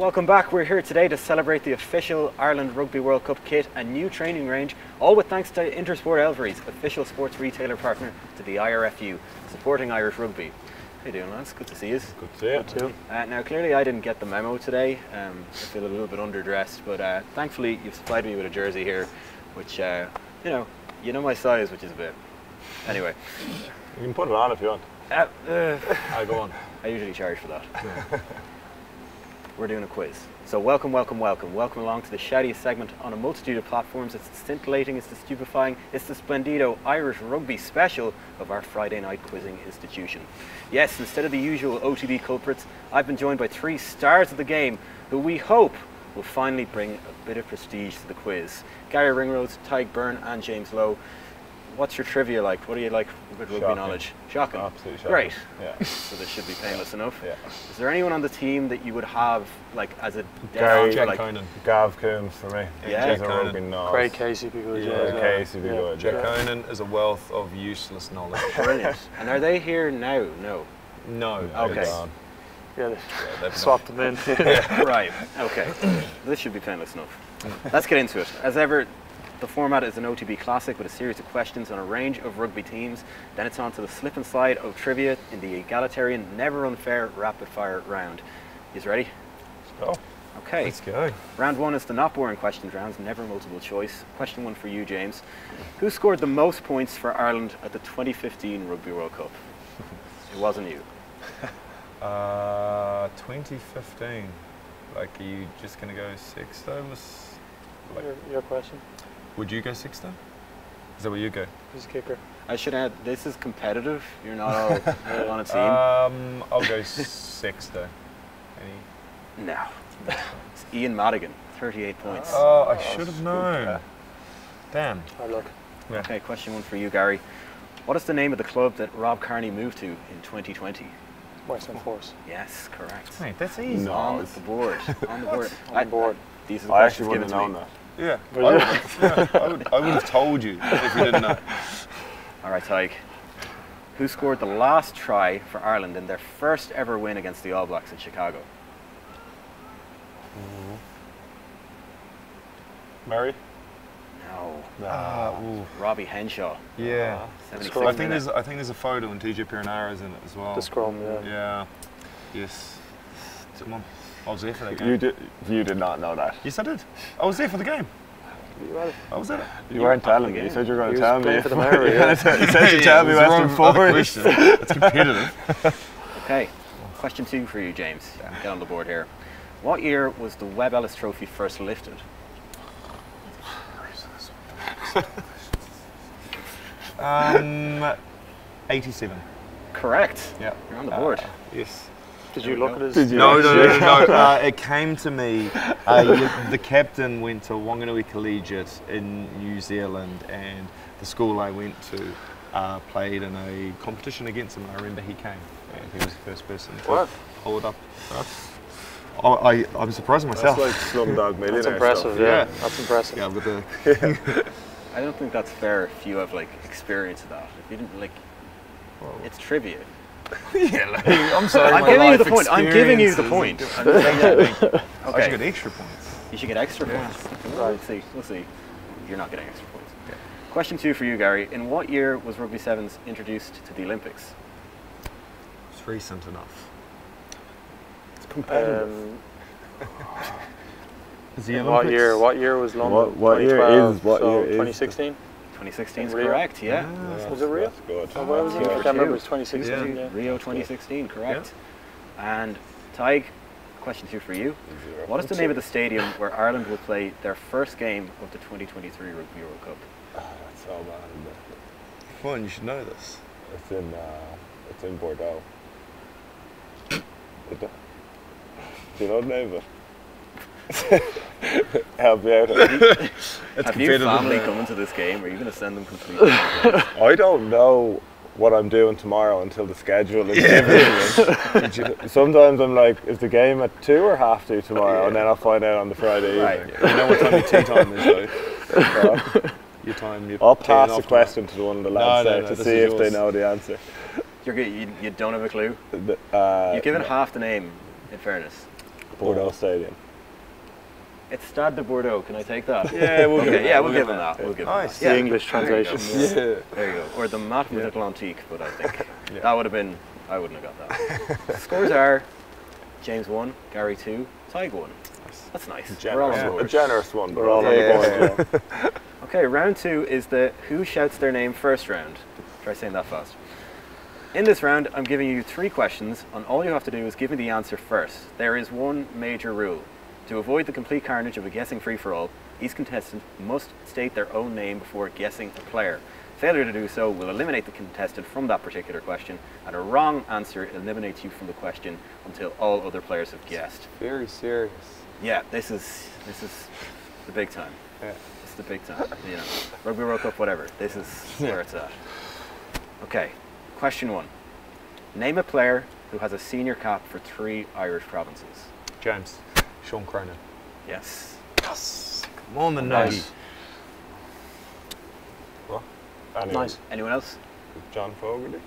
Welcome back. We're here today to celebrate the official Ireland Rugby World Cup kit and new training range, all with thanks to Intersport Elvery's, official sports retailer partner to the IRFU, supporting Irish rugby. How you doing, lads? Good to see you. Good to see you too. Now, clearly I didn't get the memo today. I feel a little bit underdressed, but thankfully you've supplied me with a jersey here, which, you know my size, which is a bit. Anyway. You can put it on if you want. I'll go on. I usually charge for that. Yeah. We're doing a quiz. So welcome. Welcome along to the shoutiest segment on a multitude of platforms. It's the scintillating, it's the stupefying, it's the splendido Irish rugby special of our Friday night quizzing institution. Yes, instead of the usual OTB culprits, I've been joined by three stars of the game who we hope will finally bring a bit of prestige to the quiz. Gary Ringrose, Tadhg Beirne and James Lowe. What's your trivia like? What do you like with rugby knowledge? Shocking. Absolutely shocking. Great. Yeah. So this should be painless enough. Yeah. Is there anyone on the team that you would have like as a Gary, like Conan. Gav Coombs for me? Yeah. He's a rugby nose. Craig Casey be good. Yeah. Casey be good. Jack Conan is a wealth of useless knowledge. Brilliant. And are they here now? No. No. Okay. Yeah, they've swapped them in. Yeah. Right. Okay. This should be painless enough. Let's get into it. As ever. The format is an OTB classic with a series of questions on a range of rugby teams. Then it's on to the slip and slide of trivia in the egalitarian, never unfair, rapid fire round. Yous ready? Let's go. Okay. Let's go. Round one is the not boring questions rounds, never multiple choice. Question one for you, James. Who scored the most points for Ireland at the 2015 Rugby World Cup? It wasn't you. 2015. Like, are you just going to go six? That was like your question. Would you go six then? Is that where you go? Who's the kicker? I should add, this is competitive. You're not all on a team. I'll go six though. Any? No. It's Ian Madigan, 38 points. Oh, I should have known. Damn. Hard luck. Yeah. Okay, question one for you, Gary. What is the name of the club that Rob Kearney moved to in 2020? Westland Force. Yes, correct. Mate, that's easy. No, on the board. On the board. On the board. These are the questions given to me. I actually wouldn't have known that. Yeah, I would have told you if you didn't know. All right, Tadhg. Who scored the last try for Ireland in their first ever win against the All Blacks in Chicago? Murray? No. Robbie Henshaw. Yeah. I think there's a photo and TJ Piranara's in it as well. The scrum, yeah. Yes. Come on. I was there for that game. You did not know that. Yes, I did. I was there for the game. I was there. You weren't telling me. You said you were going to tell me. You said you tell me Western Forest. It's competitive. Okay. Question two for you, James. Get on the board here. What year was the Webb Ellis Trophy first lifted? '87. Correct. Yeah. You're on the board. Yes. Did you look at his? No. It came to me. The captain went to Whanganui Collegiate in New Zealand, and the school I went to played in a competition against him. I remember he came. And he was the first person to pull it up. Oh, I'm surprised myself. That's like Slumdog Millionaire. That's impressive. Yeah, that's impressive. Yeah, with the I don't think that's fair if you have like experience of that. If you didn't like, it's trivia. Yeah, like, I'm sorry. I'm giving you the point. Okay. I should get extra points. You should get extra points. Right. We'll see. You're not getting extra points. Okay. Question two for you, Gary. In what year was Rugby Sevens introduced to the Olympics? It's recent enough. It's competitive. What year was London? What year is 2016? 2016 is correct, yeah. Was it Rio? Where was it? I can't remember, it was 2016. Yeah. Rio 2016, correct. Yeah. And Tadhg, question two for you. What is the name of the stadium where Ireland will play their first game of the 2023 Rugby World Cup? Oh, that's all bad. Come on, you should know this. It's in Bordeaux. Do you know the name of it? Help me out. Have your family coming to this game? Or are you going to send them completely? I don't know what I'm doing tomorrow until the schedule is given. Sometimes I'm like, is the game at 2 or half 2 tomorrow? And then I'll find out on the Friday evening. You know what time your tea time is, though. I'll pass the question to the one of the lads to see if they know the answer. You don't have a clue? You've given half the name, in fairness. Bordeaux Stadium. It's Stade de Bordeaux. Can I take that? Yeah, we'll give it. Yeah, we'll give them that. We'll give them that. The English translation. Yeah. There you go. Or the Mat with Atlantique, but I think that would have been. I wouldn't have got that. Scores are James 1, Gary 2, Tadhg 1. That's nice. A generous one, but we're all on the board. Yeah. Okay, round 2 is the who shouts their name first round. Try saying that fast. In this round, I'm giving you 3 questions, and all you have to do is give me the answer first. There is one major rule. To avoid the complete carnage of a guessing free-for-all, each contestant must state their own name before guessing a player. Failure to do so will eliminate the contestant from that particular question, and a wrong answer eliminates you from the question until all other players have guessed. It's very serious. Yeah, this is the big time. Yeah. It's the big time. You know, Rugby World Cup, whatever. This is where it's at. Okay, question 1. Name a player who has a senior cap for 3 Irish provinces. James. Sean Cronin. Yes. Yes. Come on, the nose. What? Nice. Anyone else? John Fogarty.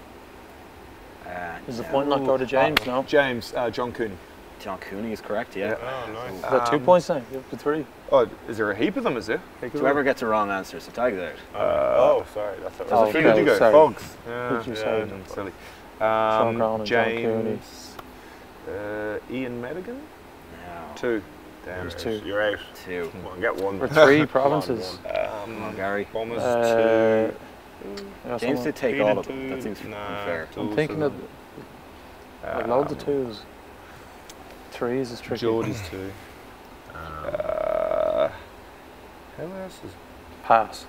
Does the point not go to James? No. James. John Cooney. John Cooney is correct. Yeah. Oh, nice. Is that 2 points now? You have the 3. Oh, is there a heap of them? Is there? Whoever gets a wrong answer, so Tadhg's out. Oh, sorry. That's what I was thinking. Did you go? Fogs. Did you say? Silly. Sean Cronin. James. Ian Madigan. 2. There's 2. You're out. 2. Come on, get 1. Or 3 provinces. Come on, Gary. Bombers 2. James did take all of them. That seems unfair. I'm thinking that loads of 2s. 3s is tricky. Geordie's 2. Who else is? Pass.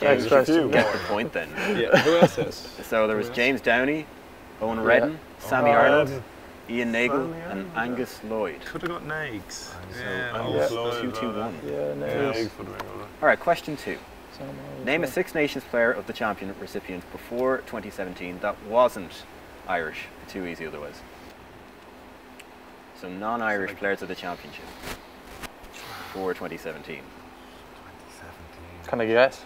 James, you get the point then. Yeah. Who else is? So there was James Downey, Owen Redden, Sammy Arnold, Ian Nagle and Angus Lloyd. Could have got Nags. Angus Lloyd. 2-2-1. Yeah, Nags. All right, question 2. Name a Six Nations player of the champion recipient before 2017 that wasn't Irish. Too easy otherwise. So non-Irish players of the championship before 2017. 2017. Can I guess?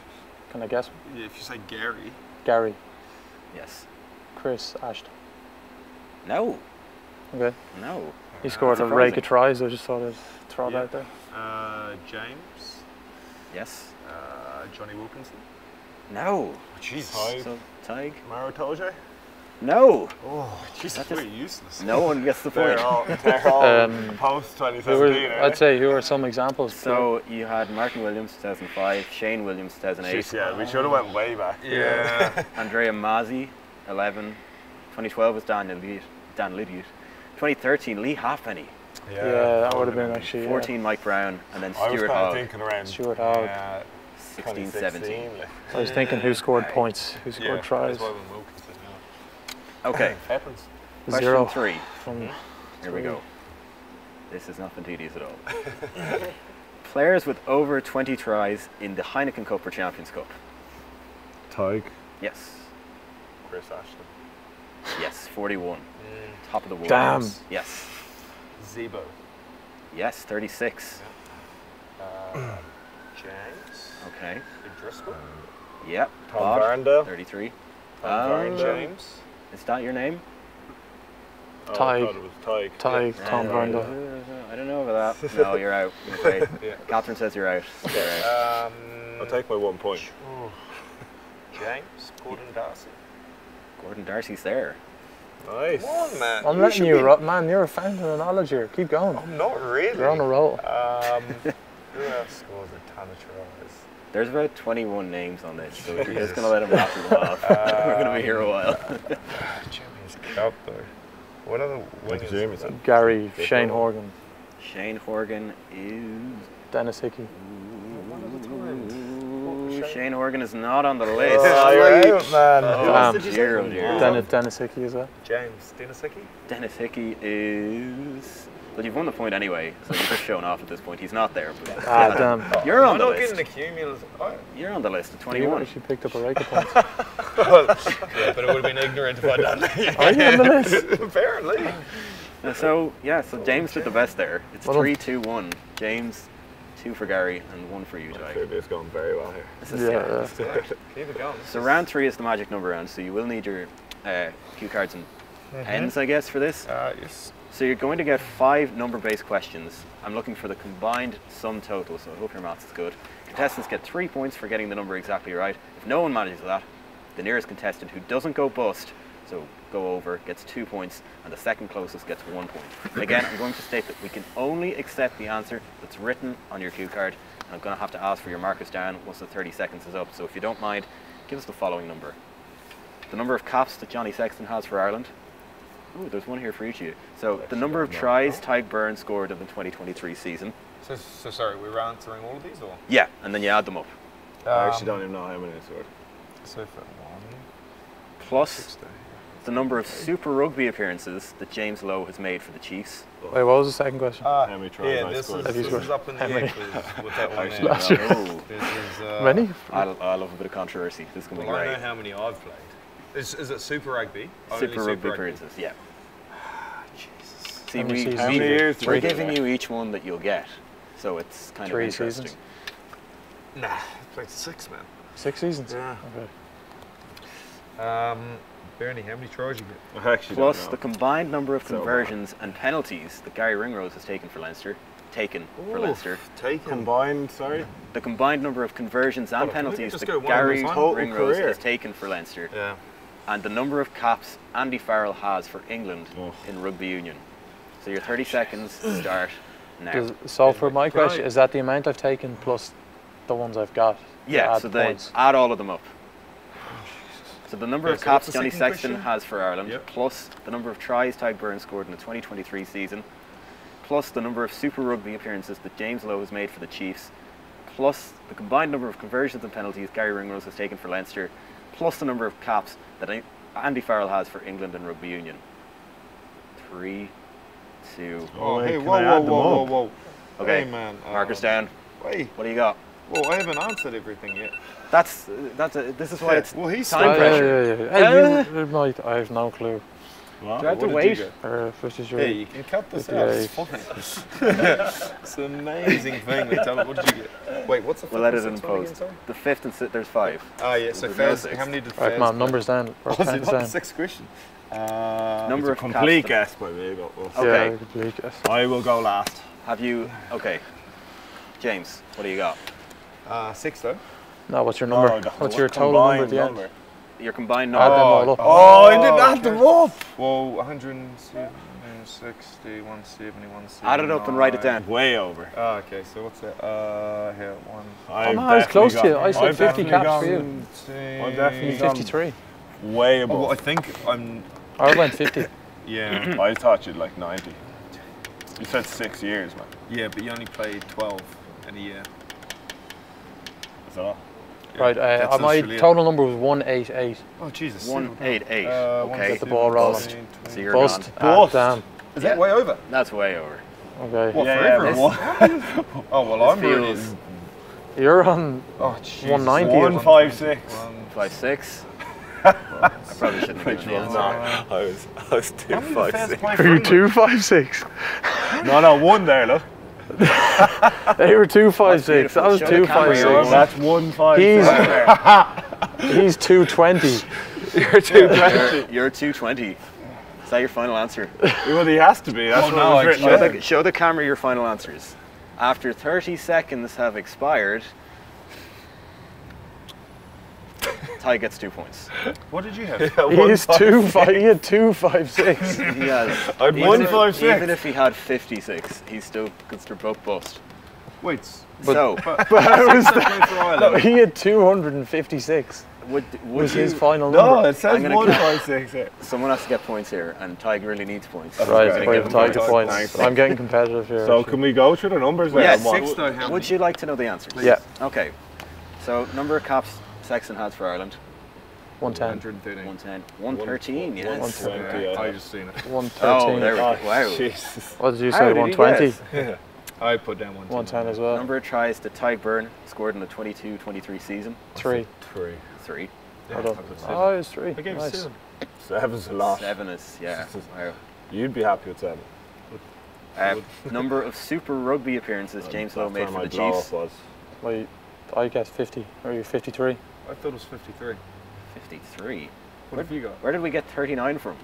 Can I guess? Yeah, if you say Gary. Gary. Yes. Chris Ashton. No. Okay. No. He scored a rake of tries, I just thought I'd throw it out there. James? Yes. Johnny Wilkinson? No. Jeez. Oh, Tadhg? Maritoje? No. Oh, jeez, that's pretty useless. No one gets the point. They're all post-2017. I'd say who are some examples. So you had Martin Williams, 2005, Shane Williams, 2008. Jeez, yeah, we should have went way back. Yeah. Andrea Mazzi, 11. 2012 was Dan Lydiard. 2013, Lee Halfpenny. Yeah, that would have been actually. 14, Mike Brown, and then Stuart Hogg. Thinking around. Stuart Hogg. 16, 17. Like. I was thinking who scored points, who scored tries. Okay. Happens. Question 3. Here we go. This is nothing tedious at all. Players with over 20 tries in the Heineken Cup or Champions Cup. Tadhg. Yes. Chris Ashton. Yes, 41. Top of the world. Damn. Yes. Zebo. Yes, 36. James. Okay. Driscoll. Yep. Tom Varndell. 33. Tom Varndell. James. Is that your name? Oh, Tadhg. Tadhg. Tom Varndell. I don't know about that. No, you're out. Okay. Catherine says you're out. Okay, right. I'll take my 1 point. Oh. James. Gordon Darcy. Gordon Darcy's there. Nice. Come on, man. I'm letting you up, man. You're a fountain of knowledge here. Keep going. I'm not really. You're on a roll. Who else scores a Tanatarize? There's about 21 names on this, so we're just going to let them laugh them off. We're going to be here a while. Jimmy's Cup, though. What other wingers? Gary, Shane Horgan. Shane Horgan is... Dennis Hickey. Shane Horgan is not on the list. Oh, you're out, man. Oh, did you say? Dennis Hickey is that? James. Dennis Hickey? Dennis Hickey is... Well, you've won the point anyway, so you're just showing off at this point. He's not there. But damn. You're on the list. I'm not getting the cumulative. You're on the list at 21. You picked up a rake of points. Yeah, but it would have been ignorant if I done that. Are you on the list? Apparently. So James did the best there. It's 3-2-1. James... 2 for Gary and 1 for you, Tadhg. It's going very well here. This is Keep it going. So round 3 is the magic number round, so you will need your cue cards and ends, I guess, for this. Yes. So you're going to get 5 number-based questions. I'm looking for the combined sum total, so I hope your maths is good. Contestants get 3 points for getting the number exactly right. If no one manages that, the nearest contestant who doesn't go bust, so go over, gets 2 points, and the second closest gets 1 point. And again, I'm going to state that we can only accept the answer that's written on your cue card, and I'm going to have to ask for your markers down once the 30 seconds is up. So if you don't mind, give us the following number. The number of caps that Johnny Sexton has for Ireland. Oh, there's one here for each of you. So the number of tries Tadhg Beirne scored in the 2023 season. So sorry, we're answering all of these, or? Yeah, and then you add them up. I actually don't even know how many I scored. So for 1... Plus 16. The number of Super Rugby appearances that James Lowe has made for the Chiefs. Wait, what was the second question? How many tries I scored? This is up in the air with that one. Many? I love a bit of controversy. This can be great. I don't know how many I've played. Is it Super Rugby? Super Rugby appearances, yeah. Jesus. See, we're giving you each one that you'll get, so it's kind of interesting. 3 seasons? Nah, I played 6, man. 6 seasons? Yeah. Okay. Beirne, how many tries you get? I actually don't know. Plus the combined number of conversions and penalties that Gary Ringrose has taken for Leinster. The combined number of conversions and penalties that Gary Ringrose has taken for Leinster. Yeah. And the number of caps Andy Farrell has for England in rugby union. So your 30 seconds start now. So for my question, is that the amount I've taken plus the ones I've got? Yeah, so they add all of them up. So the number of caps Johnny Sexton has for Ireland, plus the number of tries Tadhg Beirne scored in the 2023 season, plus the number of Super Rugby appearances that James Lowe has made for the Chiefs, plus the combined number of conversions and penalties Gary Ringrose has taken for Leinster, plus the number of caps that Andy Farrell has for England and rugby union. 3, 2. Oh, hey, whoa. Okay, hey, man. Markers down. Wait. What do you got? Well, I haven't answered everything yet. This is why it's time pressure. I have no clue. Wow. Do I have to wait? Hey, you can cut this out, it's fine. It's an amazing thing. What did you get? Wait, what's the fifth and sixth one again? The fifth and sixth, there's 5. Ah, yeah, so Faz, how many did Faz? Right, come on, numbers down. Oh, is it not the 6th question? Number of complete guess by me. Okay. Yeah, complete guess. I will go last. Have you, okay. James, what do you got? 6 though. No, what's your number? What's your total number at the end? Your combined number. I didn't add them up! Well, 160, 170, 170. Add it up and write it down. Way over. Oh, okay, so what's that? Here, I was close to you. I said 50 caps for you. I've definitely 53. Way above. Oh, I think I'm... I went 50. Yeah. I thought you'd like 90. You said 6 years, man. Yeah, but you only played 12 in a year. That's all. Right, my total number was 188. Oh, Jesus. 188. Okay. Get the ball rolling. So you're bust. Damn. Is that way over? That's way over. Okay. What, for everyone? Oh, well, I'm really... You're on 190. 156. 156. I probably shouldn't have given the answer. I was 256. Were you 256? No, 1 there, look. They were 256. That was 256. That's 156. He's 220. You're 220. You're 220. Is that your final answer? Well, he has to be. That's what no, show the camera your final answers. After 30 seconds have expired, Ty gets 2 points. What did you have? He had 256. He has. I had 156. Even if he had 56, he still could both bust. Wait. But how was that? No, he had 256. Was his final number? No, it says 156. Someone has to get points here, and Tadhg really needs points. Right, we're tied to points. I'm getting competitive here. So can we go through the numbers? Yeah, 6 though. Would you like to know the answers? Yeah. Okay. So number of caps Sexton has for Ireland. 110. 110. 113, yes. 120, I just seen it. 113. Oh, there we go. Wow. Jesus. What did you say, 120? Yeah. I put down 110. 110 as well. Number of tries that Tadhg Beirne scored in the 22-23 season. 3. 3. 3. Yeah, oh, it was 3. I gave 7. 7's a lot. 7 is, yeah. Wow. You'd be happy with 7. Number of Super Rugby appearances James Lowe made for the Chiefs. Wait. I guess 50. Or are you 53? I thought it was 53. 53? What have you got? Where did we get 39 from?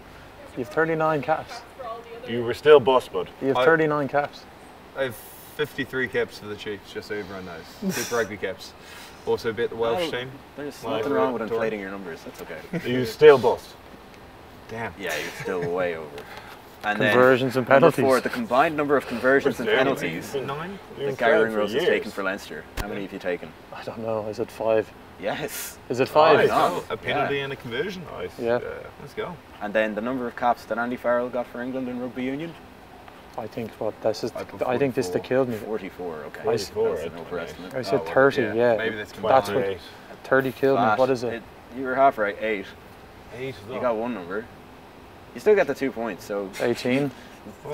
You have 39 caps. You were still boss, bud. You have 39 caps. I have 53 caps for the Chiefs, just so everyone knows. Super Rugby caps. Also bet the Welsh team. There's nothing wrong with inflating your numbers. That's okay. You still boss. Damn. Yeah, you're still way over. And conversions and penalties. Number 4, the combined number of conversions and penalties that Gary Ringrose has taken for Leinster. How many have you taken? I don't know. Is it 5? Yes. Is it 5? Oh, a penalty and a conversion. Nice. Yeah. Let's go. And then the number of caps that Andy Farrell got for England in rugby union. I think what this is. I think this killed me. 44. Okay. 44. That's an overestimate. I said 30. Yeah. Maybe that's 28. 30 killed me. What is it? You were half right. 8. 8. You got one number. You still got the 2 points, so 18.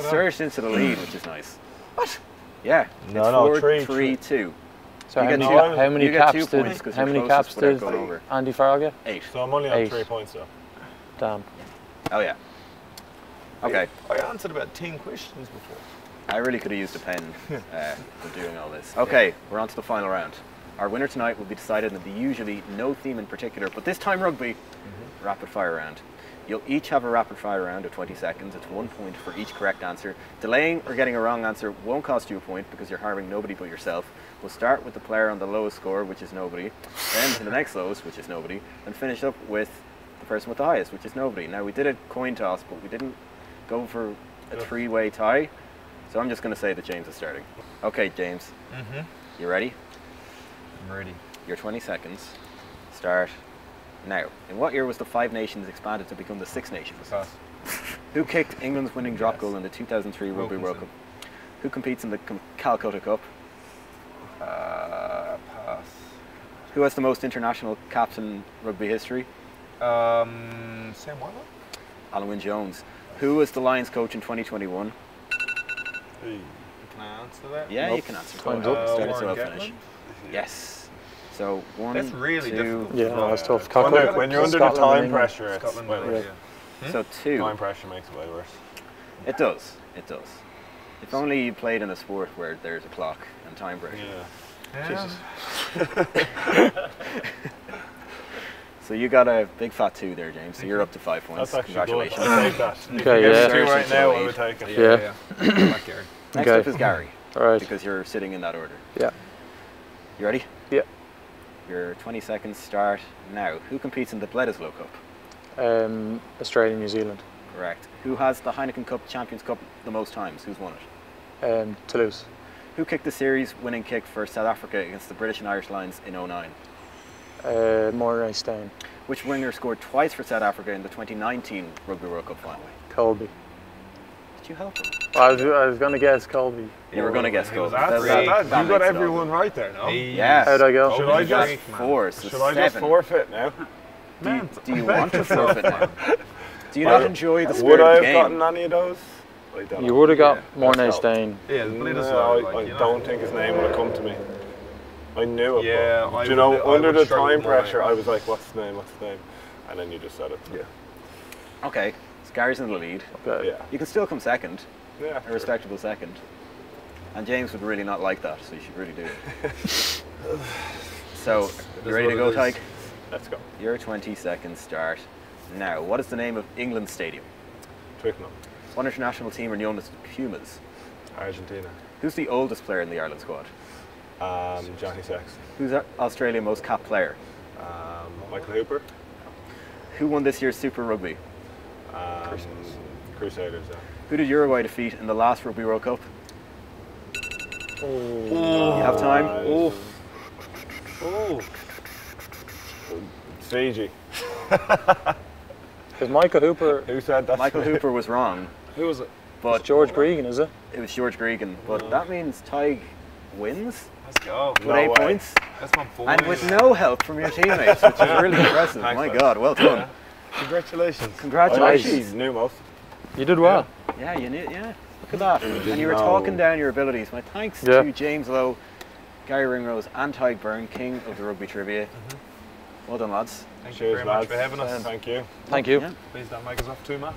Surged into the lead, which is nice. What? Yeah. No, 3-2. So how many caps did Andy Farrell get? 8. So I'm only on 3 points though. Damn. Oh yeah. Okay. I answered about 10 questions before. I really could have used a pen for doing all this. Okay, we're on to the final round. Our winner tonight will be decided in the usually no theme in particular, but this time rugby, rapid fire round. You'll each have a rapid fire round of 20 seconds. It's 1 point for each correct answer. Delaying or getting a wrong answer won't cost you a point because you're harming nobody but yourself. We'll start with the player on the lowest score, which is nobody, then to the next lowest, which is nobody, and finish up with the person with the highest, which is nobody. Now, we did a coin toss, but we didn't go for a three-way tie, so I'm just going to say that James is starting. Okay, James, you ready? I'm ready. Your 20 seconds start. Now, in what year was the Five Nations expanded to become the Six Nations? Who kicked England's winning drop goal in the 2003 Rugby World Cup? Who competes in the Calcutta Cup? Pass. Who has the most international caps in rugby history? Sam Whitelaw? Alan Wynne-Jones. Who was the Lions coach in 2021? Hey. Can I answer that? Yeah, you can answer. Start. Yes. So one, that's really difficult. Yeah, that's tough. When you're under the time pressure, it's Scotland. So 2. Time pressure makes it way worse. It does. It does. If only you played in a sport where there's a clock and time pressure. Yeah. Jesus. So you got a big fat 2 there, James. So you're up to 5 points. That's actually congratulations. Good. I'll take that. Okay, yeah. 2 right now, I would take it. Yeah. Gary. Next up is Gary. All right. Because you're sitting in that order. Yeah. You ready? Yeah. Your 20 seconds start now. Who competes in the Bledisloe Cup? Australia, New Zealand. Correct. Who has the Heineken Cup, Champions Cup the most times? Who's won it? Toulouse. Who kicked the series winning kick for South Africa against the British and Irish Lions in 2009? Morne Steyn. Which winger scored twice for South Africa in the 2019 Rugby World Cup final? Colby. Did you help him? I was going to guess Colby. You were going to guess Colby. That you got everyone right there, no? Yeah. How'd I go? Should I just 4? So should I just 7. Forfeit now? Do you want to forfeit now? Do you not enjoy the spirit of the game? Would I have gotten any of those? I don't know. You would have got Morne Steyn. Yeah, I don't think his name would have come to me. I knew it. Yeah. Do you know, under the time pressure, I was like, what's his name? What's his name? And then you just said it. Yeah. Okay. Gary's in the lead. Okay. Yeah. You can still come second. Yeah. A respectable second. And James would really not like that, so you should really do it. So, you ready to go, Tadhg? Let's go. Your 20 seconds start now. What is the name of England's stadium? Twickenham. What international team are known as Pumas? Argentina. Who's the oldest player in the Ireland squad? Johnny Sexton. Who's Australia's most capped player? Michael Hooper. Who won this year's Super Rugby? Crusaders. Who did Uruguay defeat in the last Rugby World Cup? You have time? Fiji. Is Michael Hooper... Who said that? Michael Hooper was wrong. Who was it? But it's George Gregan, is it? It was George Gregan, but that means Tadhg wins. Let's go. With 8 points. That's my boy. And with no help from your teammates, which is really impressive. Thanks, my God, well done. Yeah. Congratulations. Congratulations. You did well. Yeah, you knew, look at that. And you were talking down your abilities. My thanks to James Lowe, Gary Ringrose and Tadhg Beirne, king of the rugby trivia. Well done, lads. Thank you very much for having us. Thank you. Thank you. Please don't make us off too much.